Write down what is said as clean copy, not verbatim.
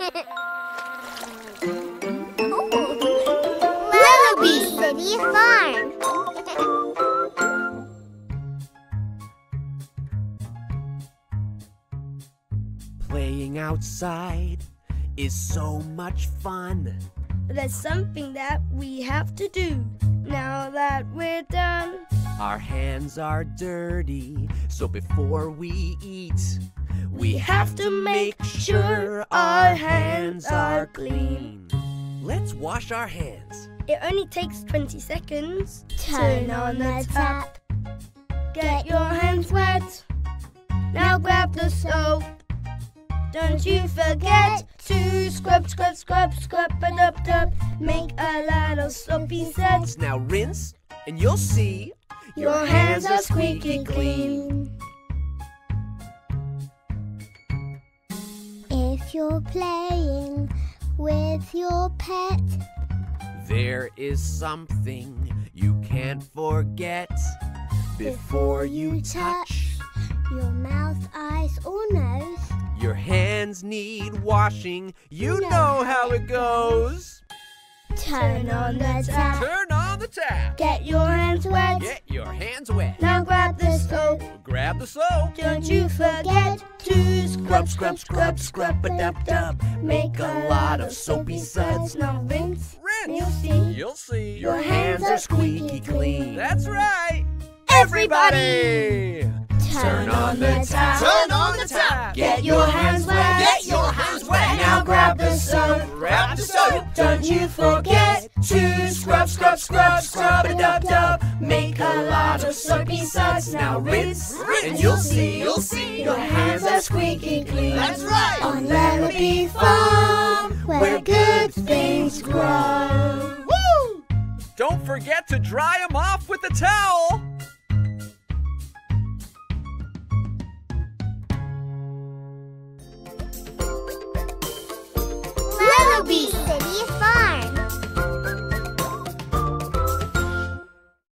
Lellobee City Farm. Playing outside is so much fun. That's something that we have to do now that we're done. Our hands are dirty, so before we eat, we have to make sure our hands are clean. Let's wash our hands. It only takes 20 seconds. Turn on the tap. Get your hands wet. Now grab the soap. Don't you forget to scrub, scrub, scrub, scrub, and up, up. Make a lot of soapy sets. Now rinse, and you'll see your hands are squeaky clean. If you're playing with your pet, there is something you can't forget. Before you touch your mouth, eyes, or nose, your hands need washing. You know how it goes. Turn on the tap. Turn on the tap. Get your hands wet. Get your hands wet. Now grab the soap. Grab the soap. Don't you forget to scrub, scrub, scrub, scrub, a dub, dub. Make a lot of soapy suds. Now rinse. Rinse. You'll see. You'll see. Your hands are squeaky clean. That's right. Everybody! Turn on the tap. Turn on the tap. Get your hands wet. Get your hands wet. Now grab the soap. Grab the soap. Don't you forget to scrub, scrub, scrub, scrub, a dub, dub. Make a lot of soapy suds. Now rinse, rinse, and you'll see. You'll see. Your hands are squeaky clean. That's right. On Lellobee Farm, where good things grow. Woo! Don't forget to dry them off with a towel.